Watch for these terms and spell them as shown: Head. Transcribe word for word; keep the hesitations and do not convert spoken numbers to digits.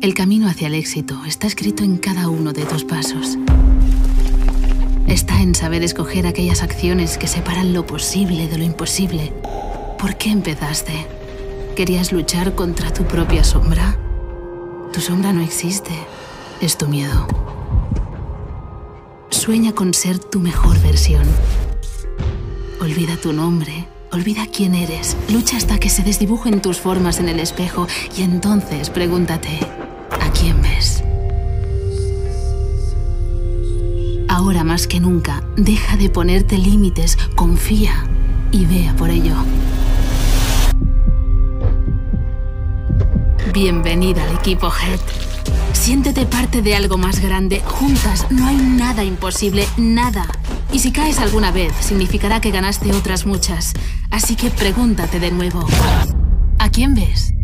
El camino hacia el éxito está escrito en cada uno de tus pasos. Está en saber escoger aquellas acciones que separan lo posible de lo imposible. ¿Por qué empezaste? ¿Querías luchar contra tu propia sombra? Tu sombra no existe, es tu miedo. Sueña con ser tu mejor versión. Olvida tu nombre, olvida quién eres. Lucha hasta que se desdibujen tus formas en el espejo y entonces pregúntate, ¿a quién ves? Ahora más que nunca, deja de ponerte límites, confía y vea por ello. Bienvenida al equipo Head. Siéntete parte de algo más grande. Juntas no hay nada imposible, nada. Y si caes alguna vez, significará que ganaste otras muchas. Así que pregúntate de nuevo, ¿a quién ves?